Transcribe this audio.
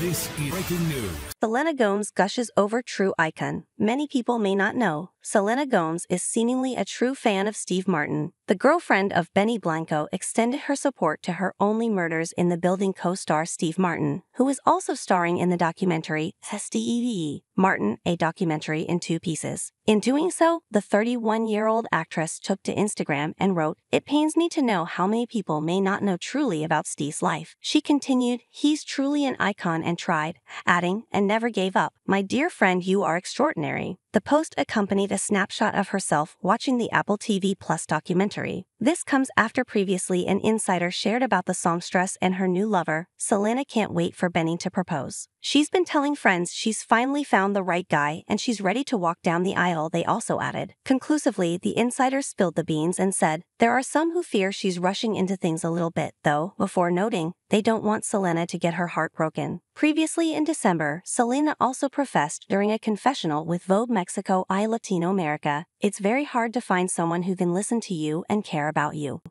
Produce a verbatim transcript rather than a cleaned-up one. This is breaking news. Selena Gomez gushes over true icon. Many people may not know, Selena Gomez is seemingly a true fan of Steve Martin. The girlfriend of Benny Blanco extended her support to her Only Murders in the Building co-star Steve Martin, who is also starring in the documentary Steve Martin, a documentary in two pieces. In doing so, the thirty-one-year-old actress took to Instagram and wrote, "It pains me to know how many people may not know truly about Steve's life." She continued, "He's truly an icon and tried," adding, "and never gave up. My dear friend, you are extraordinary." The post accompanied a snapshot of herself watching the Apple T V Plus documentary. This comes after previously an insider shared about the songstress and her new lover. Selena can't wait for Benny to propose. "She's been telling friends she's finally found the right guy and she's ready to walk down the aisle," they also added. Conclusively, the insider spilled the beans and said, "There are some who fear she's rushing into things a little bit, though," before noting, they don't want Selena to get her heart broken. Previously in December, Selena also professed during a confessional with Vogue Mexico y Latinoamerica, "It's very hard to find someone who can listen to you and care about you."